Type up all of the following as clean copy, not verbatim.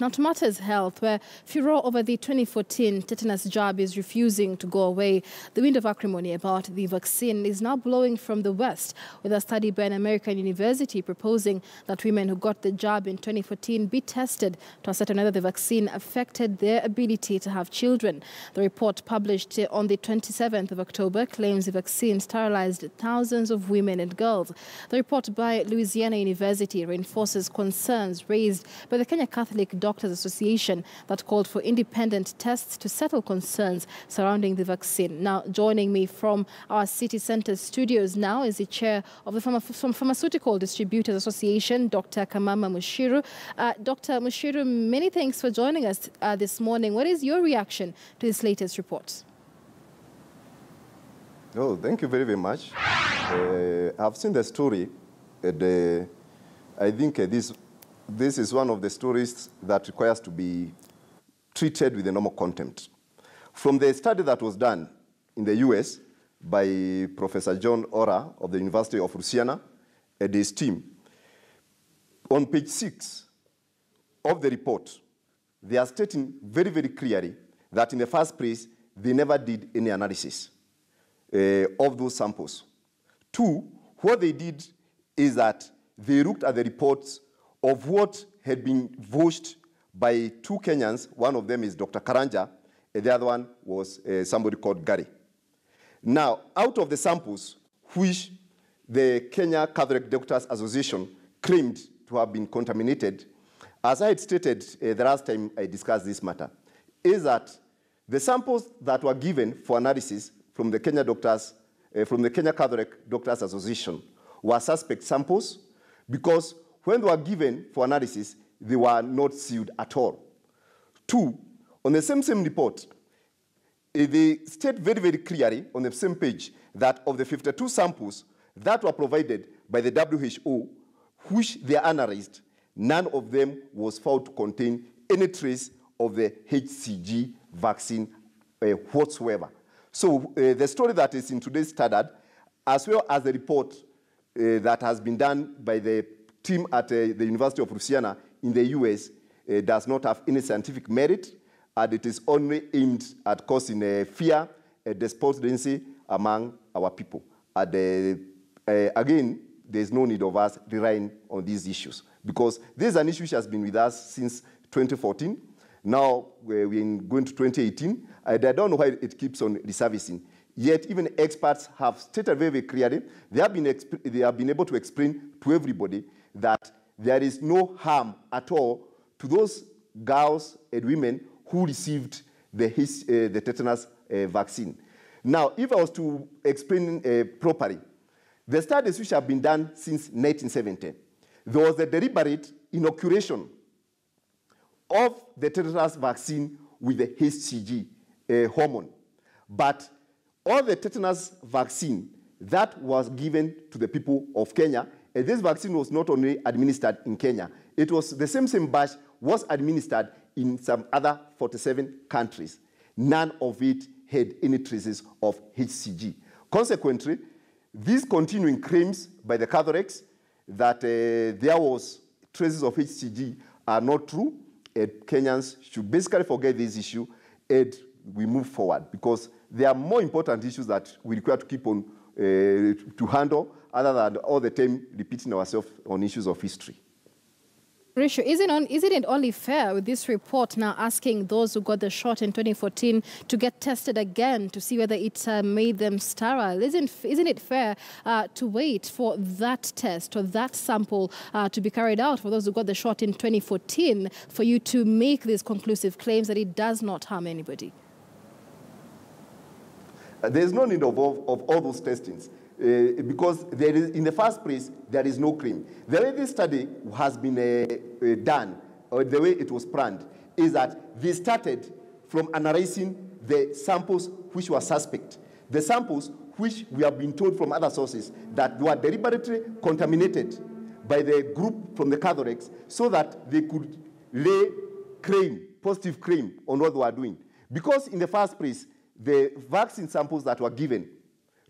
Now to Matters Health, where furore over the 2014 tetanus jab is refusing to go away. The wind of acrimony about the vaccine is now blowing from the West, with a study by an American university proposing that women who got the jab in 2014 be tested to ascertain whether the vaccine affected their ability to have children. The report, published on the 27th of October, claims the vaccine sterilized thousands of women and girls. The report by Rusiana University reinforces concerns raised by the Kenya Catholic Doctors Association that called for independent tests to settle concerns surrounding the vaccine. Now, joining me from our city centre studios now is the chair of the Pharmaceutical Distributors Association, Dr. Kamama Mushiru. Dr. Mushiru, many thanks for joining us this morning. What is your reaction to this latest report? Oh, thank you very, very much. I've seen the story, and I think this is one of the stories that requires to be treated with a normal contempt. From the study that was done in the US by Professor John Ora of the University of Rusiana and his team, on page 6 of the report, they are stating very, very clearly that in the first place, they never did any analysis of those samples. 2, what they did is that they looked at the reports of what had been voiced by 2 Kenyans. One of them is Dr. Karanja, and the other one was somebody called Gary. Now, out of the samples which the Kenya Catholic Doctors Association claimed to have been contaminated, as I had stated the last time I discussed this matter, is that the samples that were given for analysis from the Kenya Doctors, from the Kenya Catholic Doctors Association, were suspect samples, because when they were given for analysis, they were not sealed at all. 2, on the same report, they state very, very clearly on the same page that of the 52 samples that were provided by the WHO, which they analyzed, none of them was found to contain any trace of the HCG vaccine whatsoever. So the story that is in today's standard, as well as the report that has been done by the team at the University of Rusiana in the US, does not have any scientific merit, and it is only aimed at causing fear and despondency among our people. And again, there's no need of us relying on these issues, because this is an issue which has been with us since 2014. Now we're going to 2018, and I don't know why it keeps on resurfacing. Yet even experts have stated very, very clearly, they have been able to explain to everybody that there is no harm at all to those girls and women who received the tetanus vaccine. Now, if I was to explain properly, the studies which have been done since 1970, there was the deliberate inoculation of the tetanus vaccine with the HCG hormone. But all the tetanus vaccine that was given to the people of Kenya, and this vaccine was not only administered in Kenya, it was the same batch was administered in some other 47 countries. None of it had any traces of HCG. Consequently, these continuing claims by the Catholics that there was traces of HCG are not true, and Kenyans should basically forget this issue and we move forward, because there are more important issues that we require to keep on to handle, other than all the time repeating ourselves on issues of history. Rishu, isn't it only fair with this report now asking those who got the shot in 2014 to get tested again to see whether it made them sterile? Isn't it fair to wait for that test or that sample to be carried out for those who got the shot in 2014 for you to make these conclusive claims that it does not harm anybody? There's no need of all those testings because there is, in the first place, there is no claim. The way this study has been done, or the way it was planned, is that they started from analyzing the samples which were suspect, the samples which we have been told from other sources that were deliberately contaminated by the group from the Catholics so that they could lay claim, positive claim on what they were doing. Because in the first place, the vaccine samples that were given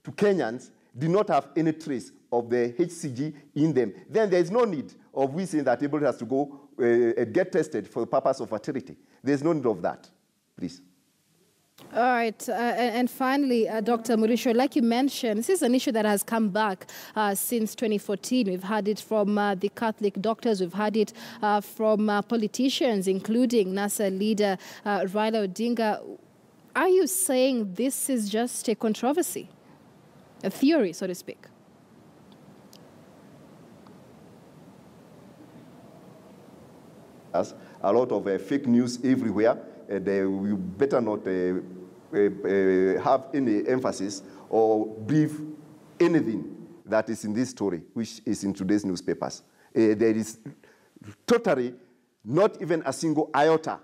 to Kenyans did not have any trace of the HCG in them. Then there is no need of we saying that everybody has to go get tested for the purpose of fertility. There's no need of that, please. All right. And finally, Dr. Mushiru, like you mentioned, this is an issue that has come back since 2014. We've had it from the Catholic doctors. We've had it from politicians, including NASA leader Raila Odinga. Are you saying this is just a controversy, a theory, so to speak? There's a lot of fake news everywhere. We better not have any emphasis or believe anything that is in this story, which is in today's newspapers. There is totally not even a single iota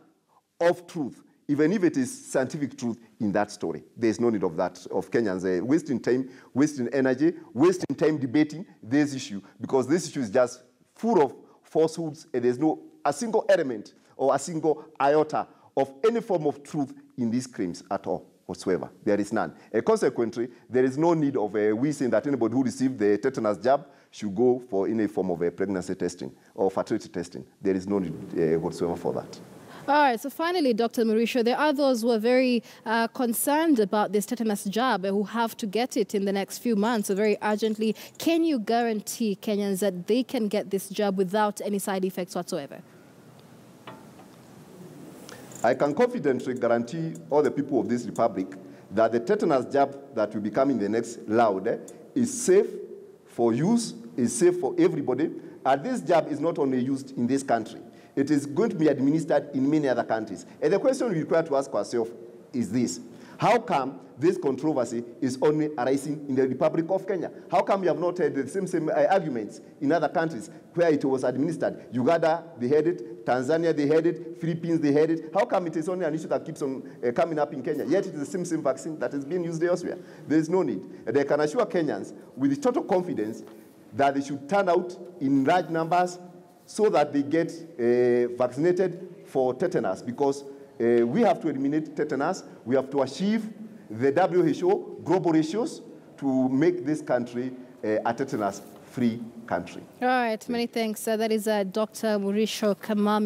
of truth, even if it is scientific truth in that story. There's no need of that, of Kenyans wasting time, wasting energy, wasting time debating this issue, because this issue is just full of falsehoods, and there's no a single element or a single iota of any form of truth in these claims at all whatsoever. There is none. Consequently, there is no need of we saying that anybody who received the tetanus jab should go for any form of pregnancy testing or fertility testing. There is no need whatsoever for that. All right, so finally, Dr. Mushiru, there are those who are very concerned about this tetanus jab and who have to get it in the next few months, so very urgently. Can you guarantee Kenyans that they can get this jab without any side effects whatsoever? I can confidently guarantee all the people of this republic that the tetanus jab that will be coming the next round is safe for use, is safe for everybody. And this jab is not only used in this country. It is going to be administered in many other countries. And the question we require to ask ourselves is this: how come this controversy is only arising in the Republic of Kenya? How come you have not heard the same arguments in other countries where it was administered? Uganda, they had it. Tanzania, they had it. Philippines, they had it. How come it is only an issue that keeps on coming up in Kenya? Yet it is the same vaccine that is being used elsewhere. There is no need. And I can assure Kenyans with total confidence that they should turn out in large numbers so that they get vaccinated for tetanus, because we have to eliminate tetanus. We have to achieve the WHO global ratios to make this country a tetanus-free country. All right, many thanks. That is Dr. Mushiru Kamama.